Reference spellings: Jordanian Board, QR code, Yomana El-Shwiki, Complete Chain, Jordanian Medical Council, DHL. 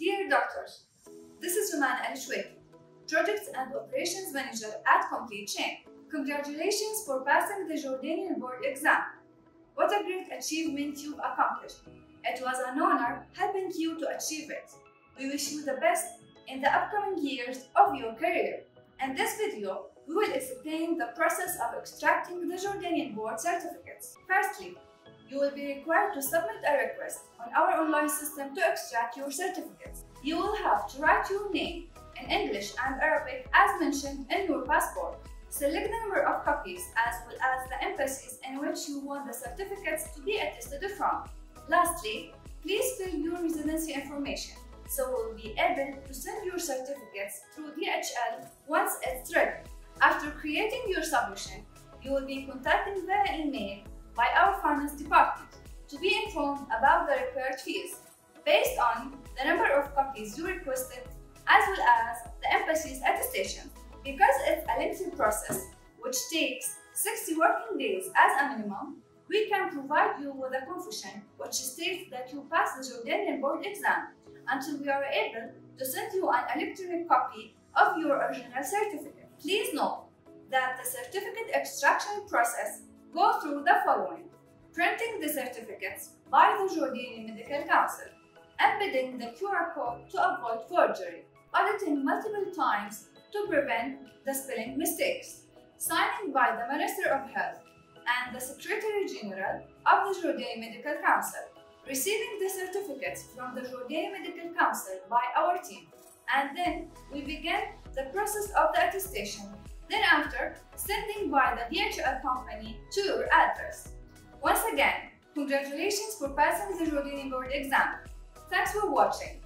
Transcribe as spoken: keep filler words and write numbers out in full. Dear doctors, this is Yomana El-Shwiki, Projects and Operations Manager at Complete Chain. Congratulations for passing the Jordanian board exam. What a great achievement you've accomplished. It was an honor helping you to achieve it. We wish you the best in the upcoming years of your career. In this video, we will explain the process of extracting the Jordanian board certificates. Firstly, you will be required to submit a request on our online system to extract your certificates. You will have to write your name in English and Arabic as mentioned in your passport. Select the number of copies as well as the embassies in which you want the certificates to be attested from. Lastly, please fill your residency information so we'll be able to send your certificates through D H L once it's ready. After creating your submission, you will be contacted via email by our finance department to be informed about the required fees based on the number of copies you requested as well as the embassy's attestation. Because it's a lengthy process which takes sixty working days as a minimum, we can provide you with a confirmation which states that you passed the Jordanian board exam until we are able to send you an electronic copy of your original certificate. Please note that the certificate extraction process goes through the following: printing the certificates by the Jordanian Medical Council, embedding the Q R code to avoid forgery, auditing multiple times to prevent the spelling mistakes, signing by the Minister of Health and the Secretary General of the Jordanian Medical Council, receiving the certificates from the Jordanian Medical Council by our team, and then we begin the process of the attestation, then after sending by the D H L company to your address. Once again, congratulations for passing the Jordanian board exam. Thanks for watching.